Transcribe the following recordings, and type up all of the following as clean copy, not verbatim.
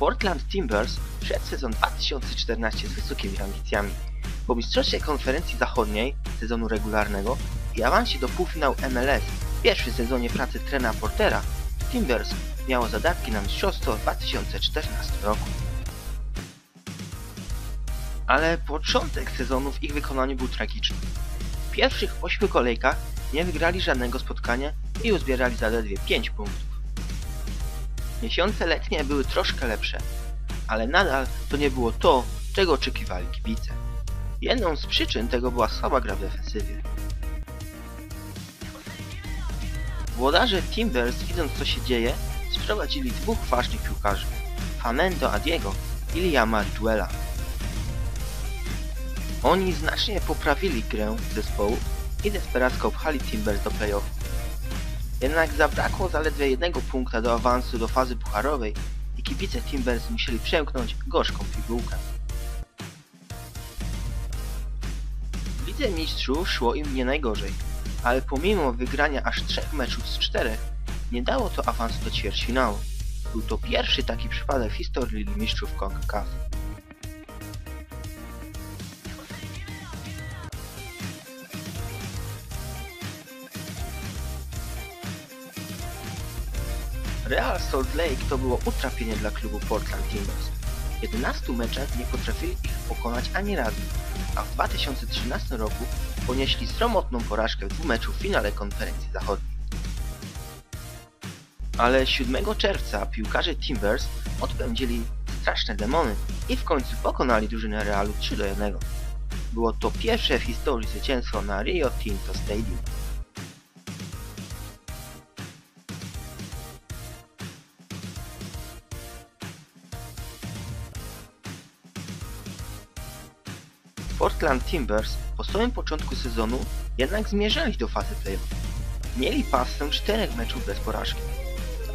Portland Timbers przed sezon 2014 z wysokimi ambicjami. Po mistrzostwie konferencji zachodniej sezonu regularnego i awansie do półfinału MLS w pierwszym sezonie pracy trenera Portera, Timbers miało zadatki na mistrzostwo w 2014 roku. Ale początek sezonu w ich wykonaniu był tragiczny. W pierwszych 8 kolejkach nie wygrali żadnego spotkania i uzbierali zaledwie 5 punktów. Miesiące letnie były troszkę lepsze, ale nadal to nie było to, czego oczekiwali kibice. Jedną z przyczyn tego była słaba gra w defensywie. Włodarze Timbers, widząc co się dzieje, sprowadzili dwóch ważnych piłkarzy, Fanendo Adiego i Liyama Duela. Oni znacznie poprawili grę zespołu i desperacko obchali Timbers do playoffów. Jednak zabrakło zaledwie jednego punkta do awansu do fazy pucharowej i kibice Timbers musieli przełknąć gorzką pigułkę. W Lidze Mistrzów szło im nie najgorzej, ale pomimo wygrania aż 3 meczów z 4 nie dało to awansu do ćwierćfinału. Był to pierwszy taki przypadek w historii Ligi Mistrzów CONCACAF. Real Salt Lake to było utrapienie dla klubu Portland Timbers. W 11 meczach nie potrafili ich pokonać ani razu, a w 2013 roku ponieśli sromotną porażkę w 2 meczu w finale konferencji zachodniej. Ale 7 czerwca piłkarze Timbers odpędzili straszne demony i w końcu pokonali drużynę Realu 3-1. Było to pierwsze w historii zwycięstwo na Rio Tinto Stadium. Portland Timbers po samym początku sezonu jednak zmierzali do fazy playoff. Mieli pasę 4 meczów bez porażki,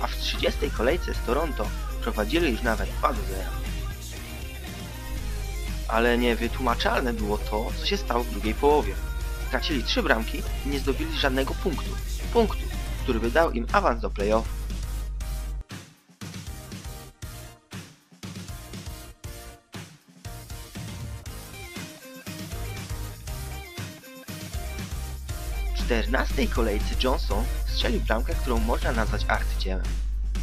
a w 30 kolejce z Toronto prowadzili już nawet 2-0. Ale niewytłumaczalne było to, co się stało w drugiej połowie. Stracili 3 bramki i nie zdobyli żadnego punktu, który by dał im awans do playoff. W 14 kolejce Johnson strzelił bramkę, którą można nazwać arcydziełem.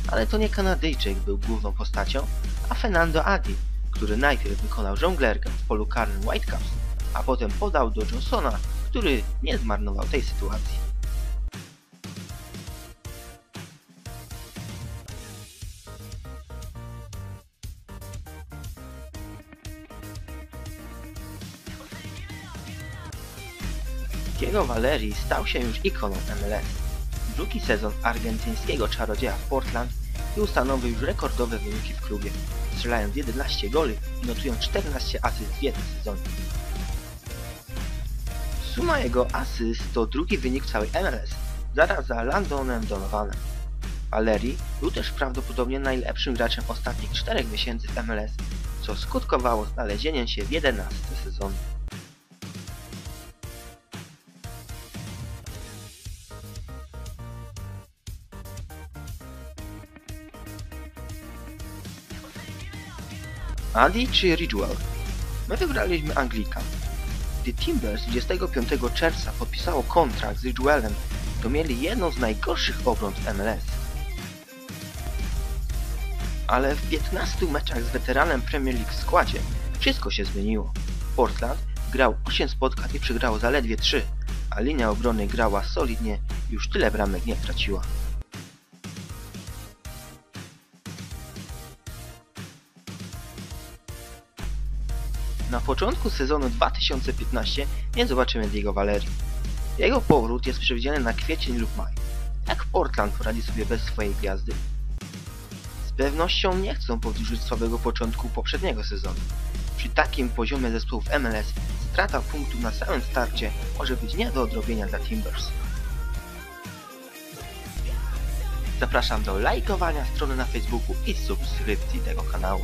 Ale to nie Kanadyjczyk był główną postacią, a Fanendo Adi, który najpierw wykonał żonglerkę w polu Karen Whitecaps, a potem podał do Johnsona, który nie zmarnował tej sytuacji. Diego Valeri stał się już ikoną MLS. Drugi sezon argentyńskiego czarodzieja w Portland i ustanowił już rekordowe wyniki w klubie, strzelając 11 goli i notując 14 asyst w jednym sezonie. Suma jego asyst to drugi wynik całej MLS, zaraz za Landonem Donovanem. Valeri był też prawdopodobnie najlepszym graczem ostatnich 4 miesięcy w MLS, co skutkowało znalezieniem się w 11 sezonie. Adi czy Ridgewell? My wybraliśmy Anglika. Gdy Timbers 25 czerwca podpisało kontrakt z Ridgewellem, to mieli jedną z najgorszych obron w MLS. Ale w 15 meczach z weteranem Premier League w składzie wszystko się zmieniło. Portland grał 8 spotkań i przegrało zaledwie 3, a linia obrony grała solidnie i już tyle bramek nie traciła. Na początku sezonu 2015 nie zobaczymy Diego Valeri. Jego powrót jest przewidziany na kwiecień lub maj. Jak Portland poradzi sobie bez swojej gwiazdy? Z pewnością nie chcą powtórzyć słabego początku poprzedniego sezonu. Przy takim poziomie zespołów MLS strata punktów na samym starcie może być nie do odrobienia dla Timbers. Zapraszam do lajkowania strony na Facebooku i subskrypcji tego kanału.